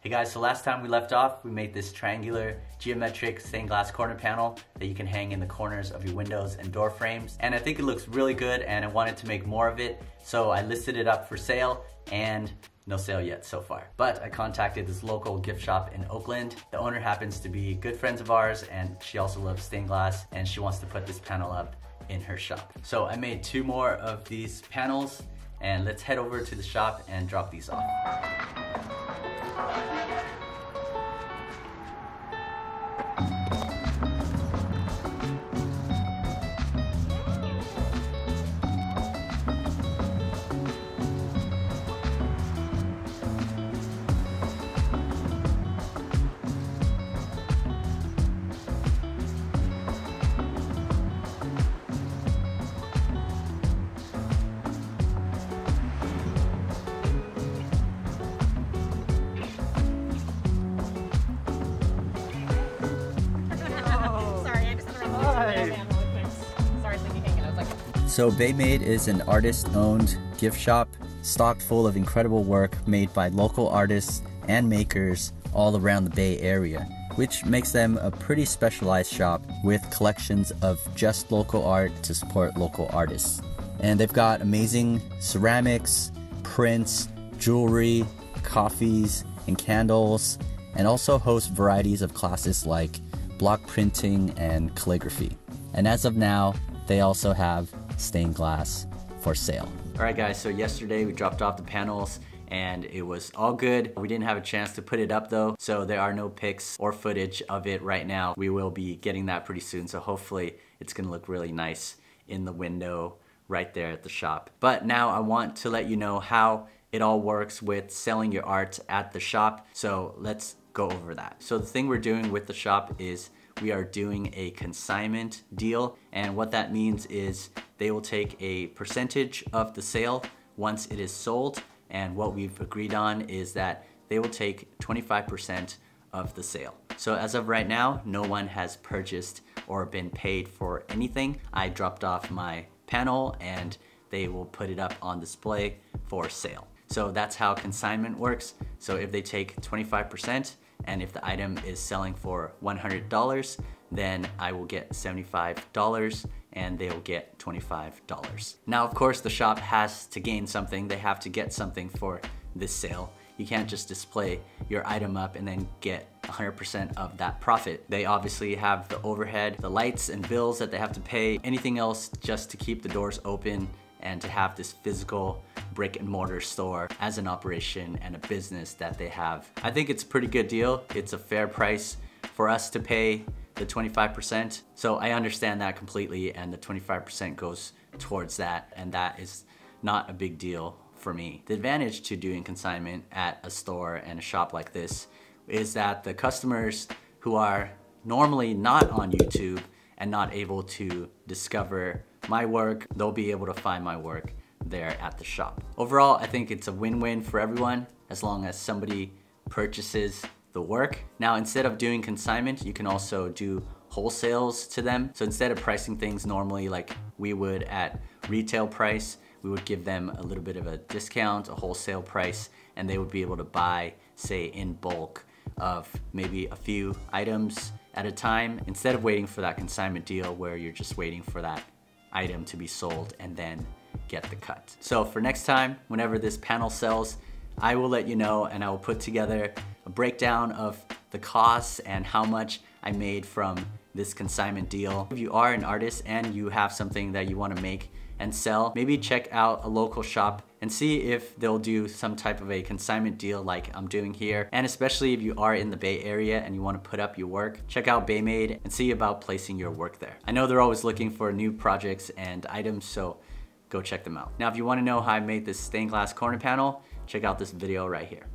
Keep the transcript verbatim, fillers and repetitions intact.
Hey guys, so last time we left off, we made this triangular geometric stained glass corner panel that you can hang in the corners of your windows and door frames. And I think it looks really good and I wanted to make more of it. So I listed it up for sale and no sale yet so far. But I contacted this local gift shop in Oakland. The owner happens to be good friends of ours and she also loves stained glass and she wants to put this panel up in her shop. So I made two more of these panels and let's head over to the shop and drop these off. So Bay-Made is an artist-owned gift shop stocked full of incredible work made by local artists and makers all around the Bay Area, which makes them a pretty specialized shop with collections of just local art to support local artists. And they've got amazing ceramics, prints, jewelry, coffees, and candles, and also host varieties of classes like block printing and calligraphy. And as of now, they also have stained glass for sale. All right guys, so yesterday we dropped off the panels and it was all good. We didn't have a chance to put it up though, so there are no pics or footage of it right now. We will be getting that pretty soon, so hopefully it's gonna look really nice in the window right there at the shop. But now I want to let you know how it all works with selling your art at the shop, so let's go over that. So the thing we're doing with the shop is we are doing a consignment deal, and what that means is they will take a percentage of the sale once it is sold, and what we've agreed on is that they will take twenty-five percent of the sale. So as of right now, no one has purchased or been paid for anything. I dropped off my panel and they will put it up on display for sale. So that's how consignment works. So if they take twenty-five percent, and if the item is selling for one hundred dollars, then I will get seventy-five dollars and they will get twenty-five dollars. Now, of course, the shop has to gain something. They have to get something for this sale. You can't just display your item up and then get one hundred percent of that profit. They obviously have the overhead, the lights and bills that they have to pay, anything else just to keep the doors open and to have this physical brick and mortar store as an operation and a business that they have. I think it's a pretty good deal. It's a fair price for us to pay the twenty-five percent. So I understand that completely, and the twenty-five percent goes towards that, and that is not a big deal for me. The advantage to doing consignment at a store and a shop like this is that the customers who are normally not on YouTube and not able to discover my work, they'll be able to find my work there at the shop. Overall, I think it's a win-win for everyone as long as somebody purchases the work. Now, instead of doing consignment, you can also do wholesales to them. So instead of pricing things normally like we would at retail price, we would give them a little bit of a discount, a wholesale price, and they would be able to buy, say, in bulk of maybe a few items at a time, instead of waiting for that consignment deal where you're just waiting for that item to be sold and then get the cut. So for next time, whenever this panel sells, I will let you know and I will put together a breakdown of the costs and how much I made from this consignment deal. If you are an artist and you have something that you want to make and sell, maybe check out a local shop and see if they'll do some type of a consignment deal like I'm doing here. And especially if you are in the Bay Area and you want to put up your work, check out Bay-Made and see about placing your work there. I know they're always looking for new projects and items, so go check them out. Now, if you want to know how I made this stained glass corner panel, check out this video right here.